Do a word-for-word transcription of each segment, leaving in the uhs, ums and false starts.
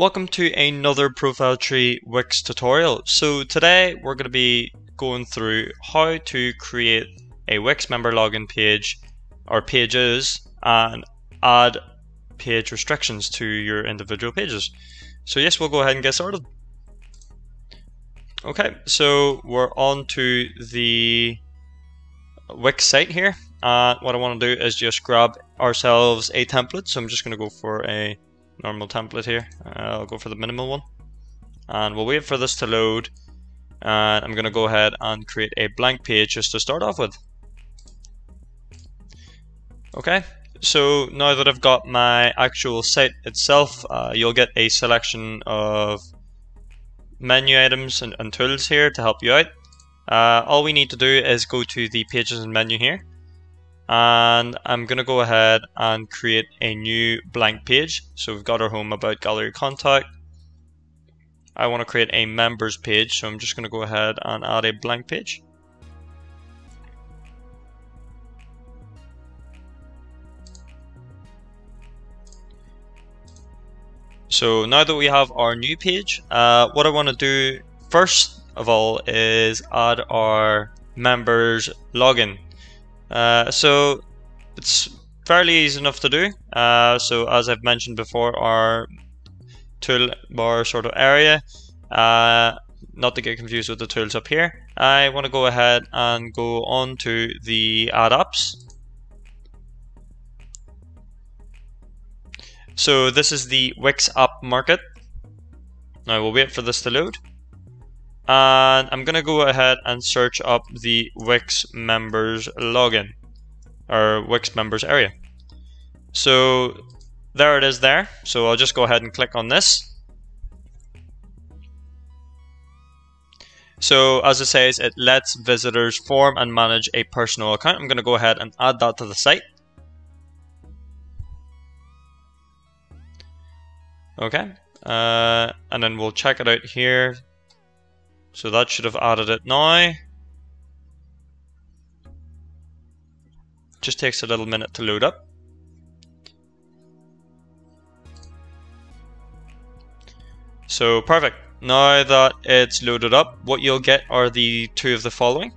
Welcome to another ProfileTree Wix tutorial. So today we're going to be going through how to create a Wix member login page or pages and add page restrictions to your individual pages. So yes, we'll go ahead and get started. Okay, so we're on to the Wix site here. Uh, what I want to do is just grab ourselves a template. So I'm just going to go for a normal template here. Uh, I'll go for the minimal one. And we'll wait for this to load. And I'm going to go ahead and create a blank page just to start off with. Okay, so now that I've got my actual site itself, uh, you'll get a selection of menu items and, and tools here to help you out. Uh, all we need to do is go to the pages and menu here. And I'm going to go ahead and create a new blank page. So we've got our home, about, gallery, contact. I want to create a members page. So I'm just going to go ahead and add a blank page. So now that we have our new page, uh, what I want to do first of all is add our members login. Uh, so it's fairly easy enough to do. Uh, so as I've mentioned before, our toolbar sort of area, uh, not to get confused with the tools up here, I want to go ahead and go on to the add apps. So this is the Wix app market. Now we'll wait for this to load. And I'm going to go ahead and search up the Wix members login or Wix members area. So there it is there. So I'll just go ahead and click on this. So as it says, it lets visitors form and manage a personal account. I'm going to go ahead and add that to the site. Okay. Uh, and then we'll check it out here. So that should have added it now. Just takes a little minute to load up. So perfect. Now that it's loaded up, what you'll get are the two of the following.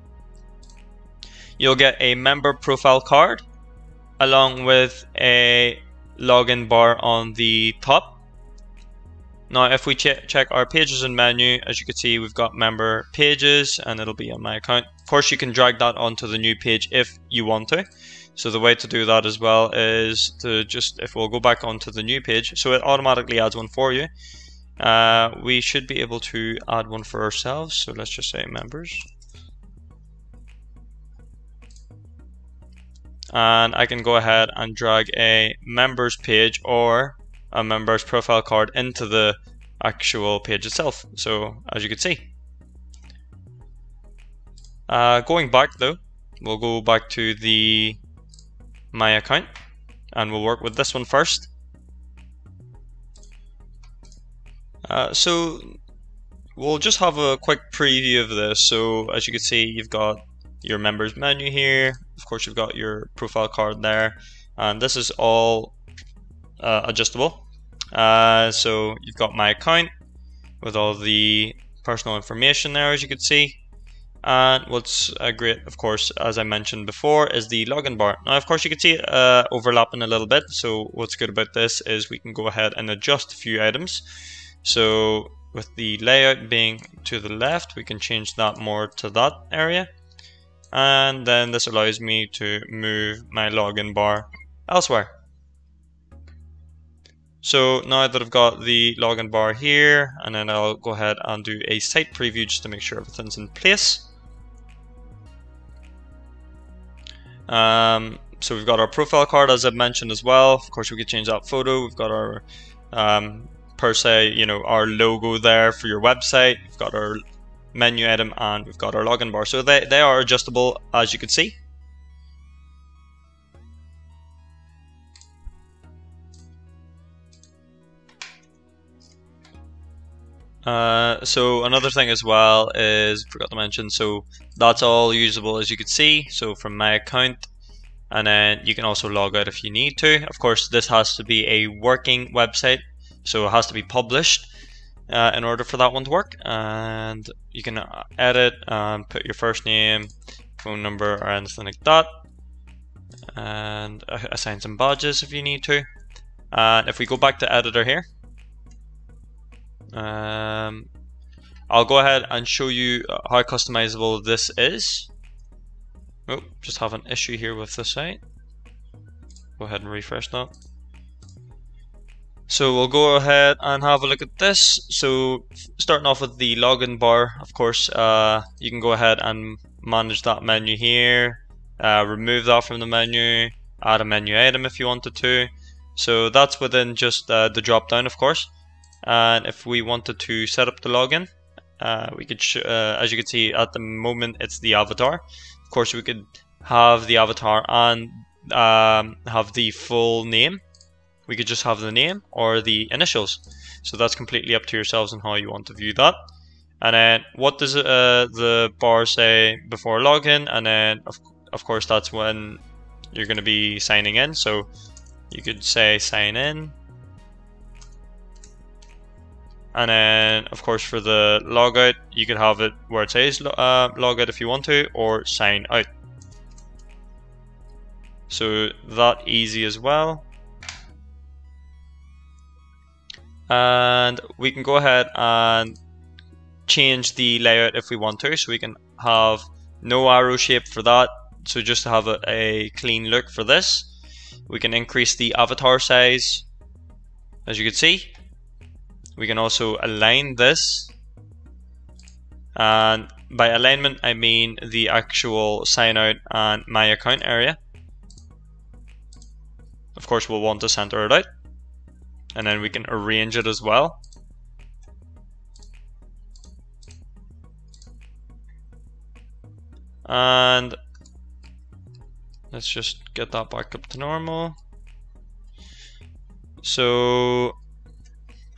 You'll get a member profile card along with a login bar on the top. Now if we ch check our pages and menu, as you can see we've got member pages and it'll be on my account. Of course you can drag that onto the new page if you want to. So the way to do that as well is to just, if we'll go back onto the new page, so it automatically adds one for you. Uh, we should be able to add one for ourselves, so let's just say members. And I can go ahead and drag a members page or a member's profile card into the actual page itself. So as you can see, uh, going back though, we'll go back to the my account and we'll work with this one first. Uh, so we'll just have a quick preview of this. So as you can see, you've got your members menu here. Of course, you've got your profile card there, and this is all uh, adjustable. Uh, so you've got my account with all the personal information there, as you can see. And what's uh, great, of course, as I mentioned before, is the login bar. Now, of course, you can see it uh, overlapping a little bit. So what's good about this is we can go ahead and adjust a few items. So with the layout being to the left, we can change that more to that area. And then this allows me to move my login bar elsewhere. So now that I've got the login bar here, and then I'll go ahead and do a site preview just to make sure everything's in place. Um, so we've got our profile card, as I've mentioned as well. Of course, we could change that photo. We've got our, um, per se, you know, our logo there for your website. We've got our menu item and we've got our login bar. So they, they are adjustable, as you can see. Uh, so another thing as well is, forgot to mention, so that's all usable, as you can see, so from my account, and then you can also log out if you need to. Of course, this has to be a working website, So it has to be published uh, in order for that one to work. And you can edit and put your first name, phone number, or anything like that. And assign some badges if you need to. And if we go back to editor here, um, I'll go ahead and show you how customizable this is. Oh, just have an issue here with the site. Go ahead and refresh that. So we'll go ahead and have a look at this. So starting off with the login bar, of course, uh, you can go ahead and manage that menu here. Uh, remove that from the menu, add a menu item if you wanted to. So that's within just uh, the drop down, of course. And if we wanted to set up the login, uh, we could, sh uh, as you can see at the moment, it's the avatar. Of course, we could have the avatar and um, have the full name. We could just have the name or the initials. So that's completely up to yourselves and how you want to view that. And then what does uh, the bar say before login? And then of, of course, that's when you're going to be signing in. So you could say sign in. And then, of course, for the logout, you could have it where it says uh, logout if you want to, or sign out. So that easy as well. And we can go ahead and change the layout if we want to. So we can have no arrow shape for that. So just to have a, a clean look for this, we can increase the avatar size, as you can see. We can also align this, and by alignment I mean the actual sign out and my account area. Of course, we'll want to center it out, and then we can arrange it as well. And let's just get that back up to normal. So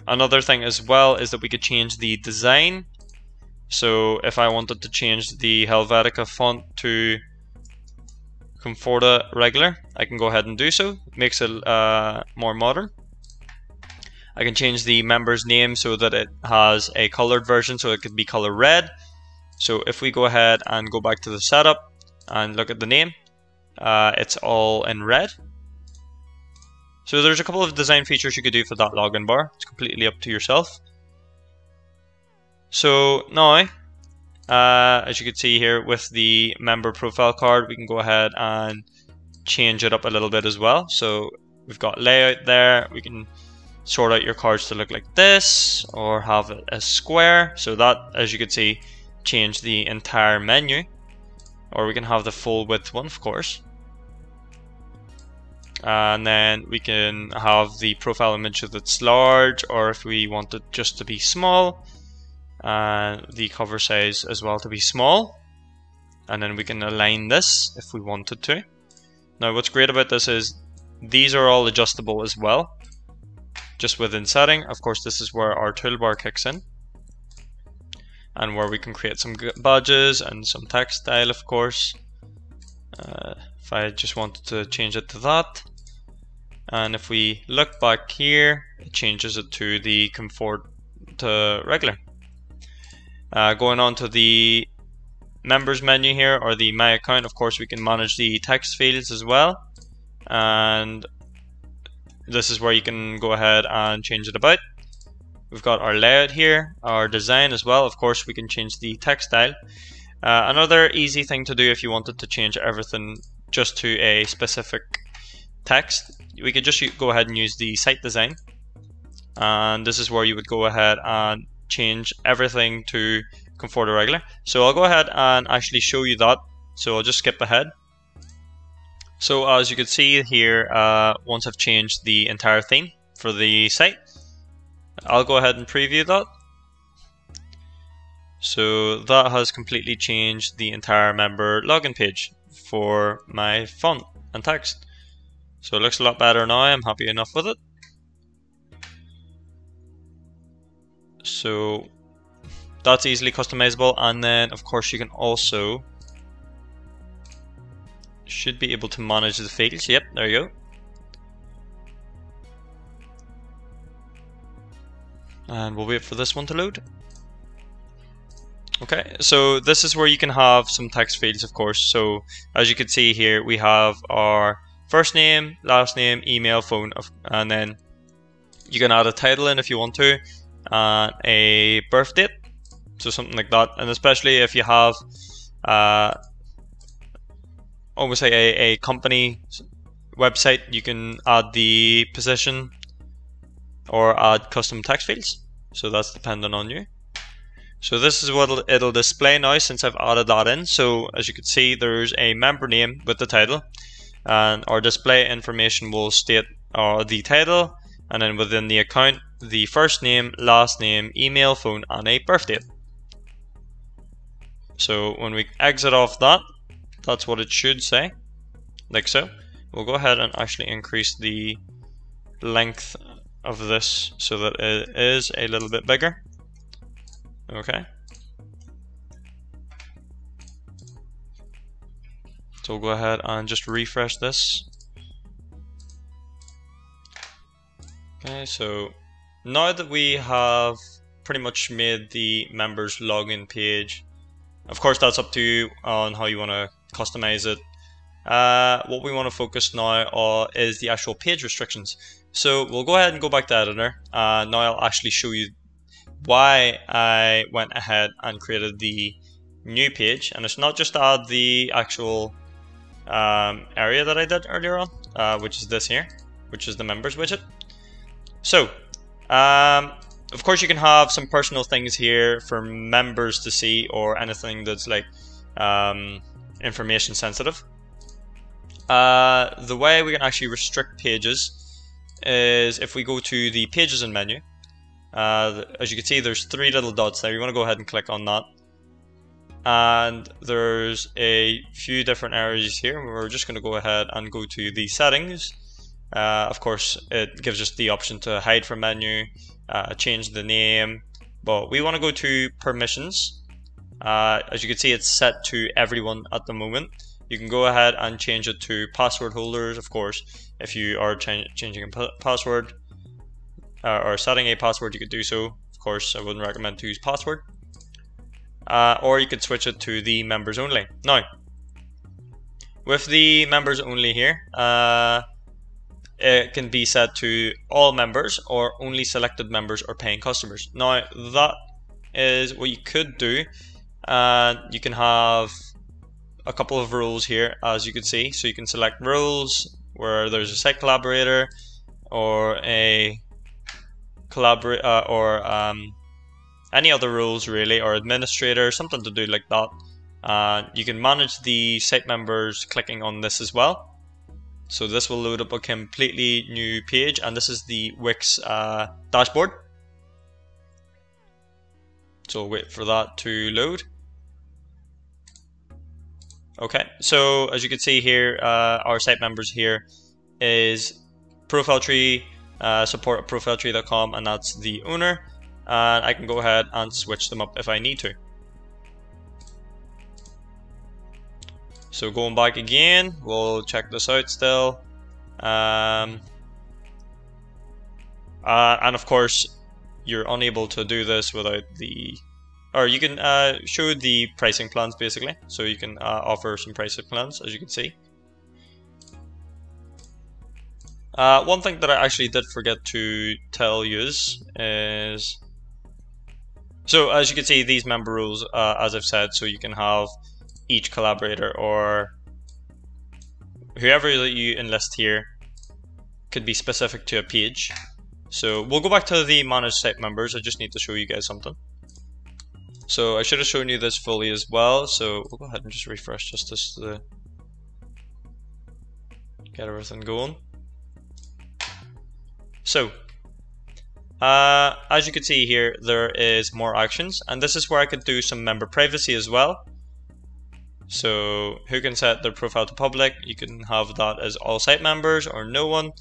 another thing as well is that we could change the design. So if I wanted to change the Helvetica font to Conforta regular, I can go ahead and do so. It makes it uh, more modern. I can change the member's name so that it has a colored version, so it could be color red. So if we go ahead and go back to the setup and look at the name, uh, it's all in red. So there's a couple of design features you could do for that login bar. It's completely up to yourself. So now, uh, as you can see here with the member profile card, we can go ahead and change it up a little bit as well. So we've got layout there. We can sort out your cards to look like this or have it as square. So that, as you can see, change the entire menu, or we can have the full width one, of course. And then we can have the profile image that's large, or if we want it just to be small, and uh, the cover size as well to be small. And then we can align this if we wanted to. Now what's great about this is these are all adjustable as well, just within setting. Of course, this is where our toolbar kicks in, and where we can create some badges and some text style, of course. Uh, if I just wanted to change it to that, and if we look back here, it changes it to the Conforta regular. Uh, going on to the members menu here, or the my account, of course, we can manage the text fields as well, and this is where you can go ahead and change it about. We've got our layout here, our design as well. Of course, we can change the text style. Uh, another easy thing to do if you wanted to change everything just to a specific text, we could just go ahead and use the site design. And this is where you would go ahead and change everything to Conforta regular. So I'll go ahead and actually show you that. So I'll just skip ahead. So as you can see here, uh, once I've changed the entire theme for the site, I'll go ahead and preview that. So that has completely changed the entire member login page for my font and text. So it looks a lot better now. I'm happy enough with it. So that's easily customizable. And then of course you can also, should be able to manage the fields. Yep, there you go. and we'll wait for this one to load. Okay, so this is where you can have some text fields, of course. So as you can see here, we have our first name, last name, email, phone, and then you can add a title in if you want to, and a birth date, so something like that. And especially if you have uh, almost like a, a company website, you can add the position or add custom text fields, so that's dependent on you. So this is what it'll, it'll display now since I've added that in. So as you can see, there's a member name with the title, and our display information will state uh, the title, and then within the account, the first name, last name, email, phone, and a birth date. So when we exit off that, that's what it should say, like so. We'll go ahead and actually increase the length of this so that it is a little bit bigger. Okay. So we'll go ahead and just refresh this. Okay, so now that we have pretty much made the members login page, of course that's up to you on how you want to customize it. Uh, what we want to focus now on is the actual page restrictions. So we'll go ahead and go back to editor. Uh, now I'll actually show you why I went ahead and created the new page, and it's not just to add the actual um, area that I did earlier on, uh, which is this here, which is the members widget. So um, of course you can have some personal things here for members to see, or anything that's like um, information sensitive. Uh, the way we can actually restrict pages is if we go to the pages and menu. Uh, as you can see, there's three little dots there. You want to go ahead and click on that, and there's a few different areas here. We're just going to go ahead and go to the settings. Uh, of course, it gives us the option to hide from menu, uh, change the name, but we want to go to permissions. Uh, as you can see, it's set to everyone at the moment. You can go ahead and change it to password holders, of course. If you are ch changing a p password uh, or setting a password, you could do so. Of course, I wouldn't recommend to use password. Uh, or you could switch it to the members only. Now, with the members only here, uh, it can be set to all members or only selected members or paying customers. Now, that is what you could do. Uh, you can have a couple of rules here, as you can see. So you can select rules where there's a site collaborator or a collabor uh, or um, any other rules really, or administrator, something to do like that. Uh, you can manage the site members clicking on this as well. So this will load up a completely new page, and this is the Wix uh, dashboard. So wait for that to load. Okay, so as you can see here, uh, our site members here is ProfileTree, uh, support at ProfileTree dot com, and that's the owner. And I can go ahead and switch them up if I need to. So going back again, we'll check this out still. Um, uh, and of course, you're unable to do this without the... Or you can uh, show the pricing plans basically. So you can uh, offer some pricing plans, as you can see. Uh, one thing that I actually did forget to tell you is, so as you can see, these member rules, uh, as I've said, so you can have each collaborator or whoever that you enlist here could be specific to a page. So we'll go back to the manage site members. I just need to show you guys something. So I should have shown you this fully as well, so we'll go ahead and just refresh just this to get everything going. So uh, as you can see here, there is more actions, and this is where I could do some member privacy as well. So who can set their profile to public? You can have that as all site members or no one.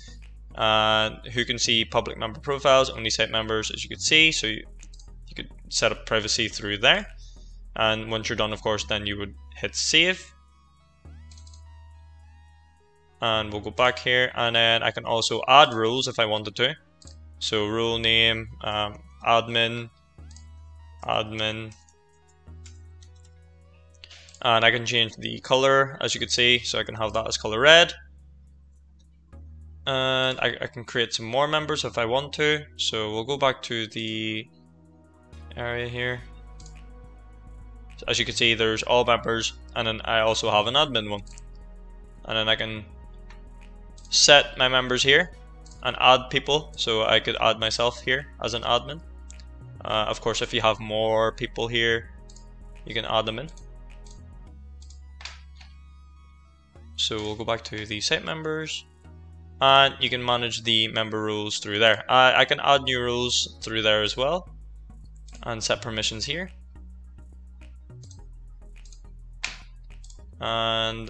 Uh, who can see public member profiles? Only site members, as you can see. So you could set up privacy through there, and once you're done, of course, then you would hit save, and we'll go back here, and then I can also add rules if I wanted to. So rule name, um, admin, admin, and I can change the color, as you can see, so I can have that as color red. And I, I can create some more members if I want to. So we'll go back to the area here. So as you can see, there's all members, and then I also have an admin one. And then I can set my members here and add people. So I could add myself here as an admin. Uh, of course, if you have more people here, you can add them in. So we'll go back to the site members. And you can manage the member rules through there. Uh, I can add new rules through there as well, and set permissions here. And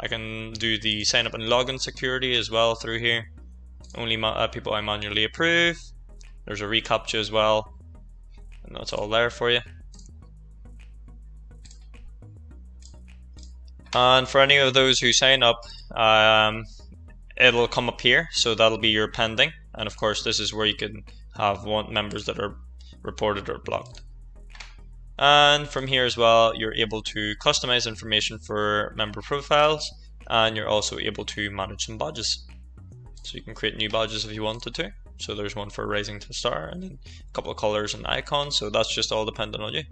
I can do the sign up and login security as well through here. Only uh, people I manually approve. There's a reCAPTCHA as well, and that's all there for you. And for any of those who sign up, um, it'll come up here, so that'll be your pending. And of course, this is where you can have want members that are reported or blocked. And from here as well, you're able to customize information for member profiles, and you're also able to manage some badges. So you can create new badges if you wanted to. So there's one for Rising to Star, and then a couple of colors and icons. So that's just all dependent on you.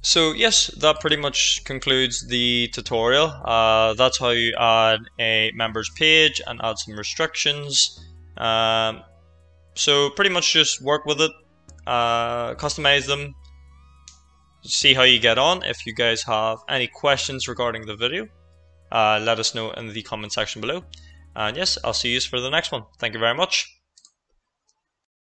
So yes, that pretty much concludes the tutorial. Uh, that's how you add a members page and add some restrictions. Um, so pretty much just work with it, uh, customize them, see how you get on. If you guys have any questions regarding the video, uh, let us know in the comment section below. And yes, I'll see you for the next one. Thank you very much.